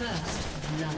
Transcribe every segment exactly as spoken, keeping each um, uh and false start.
First blood.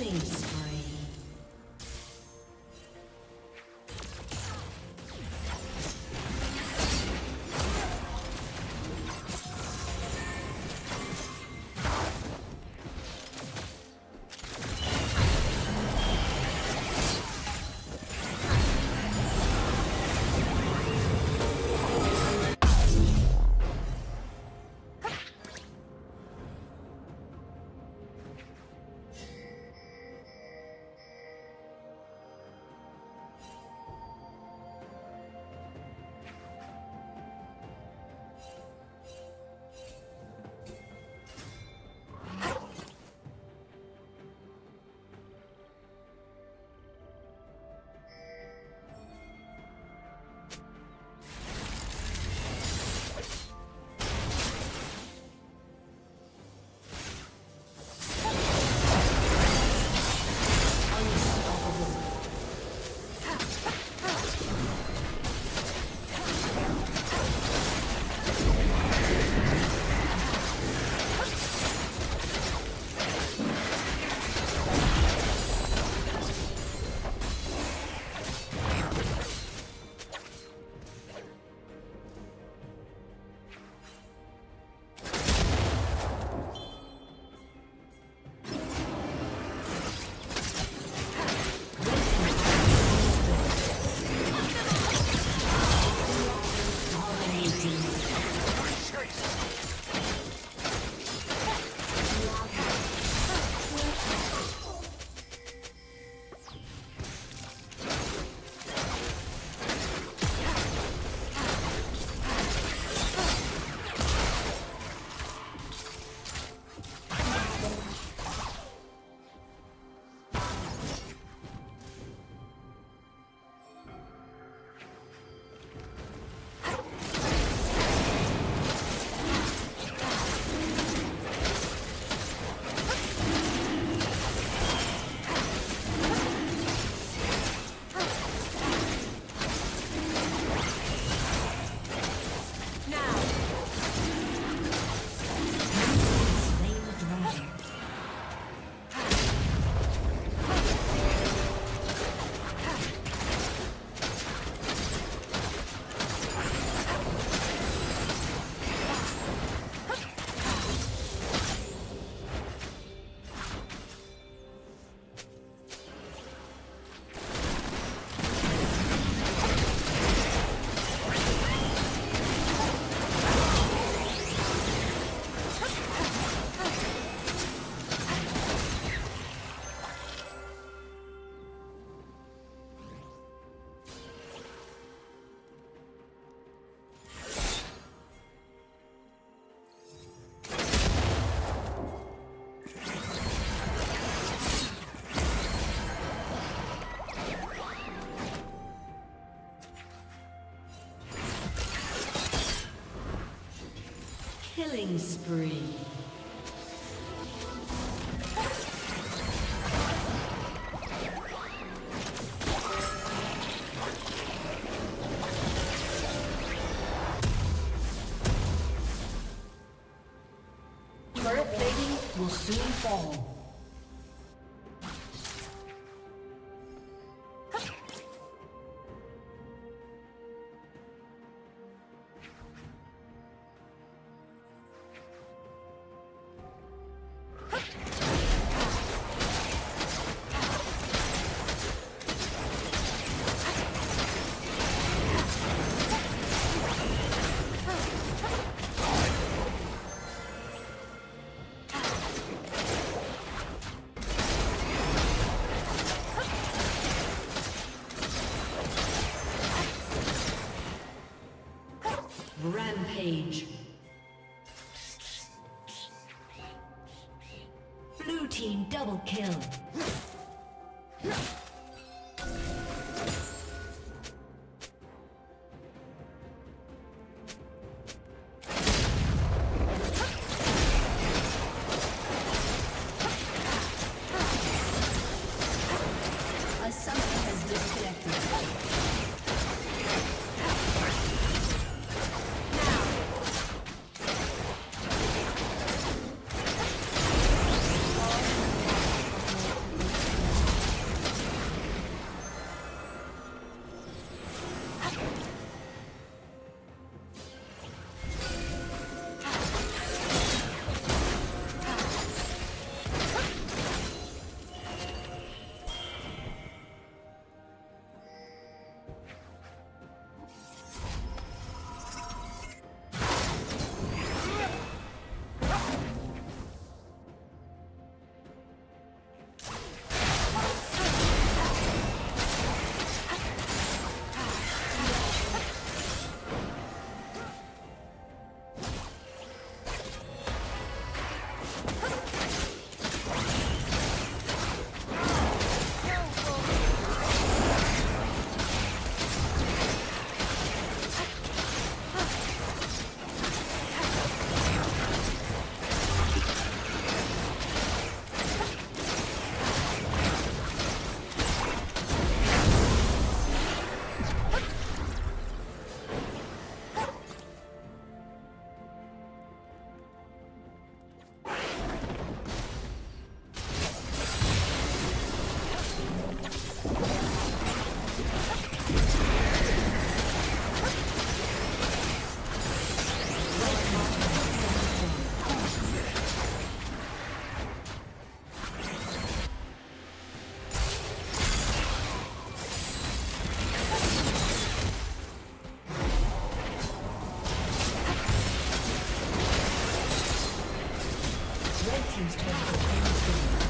Killing spree. Killing spree. Turret plating will soon fall. Rampage. Blue team double kill. Red team's turret has been destroyed.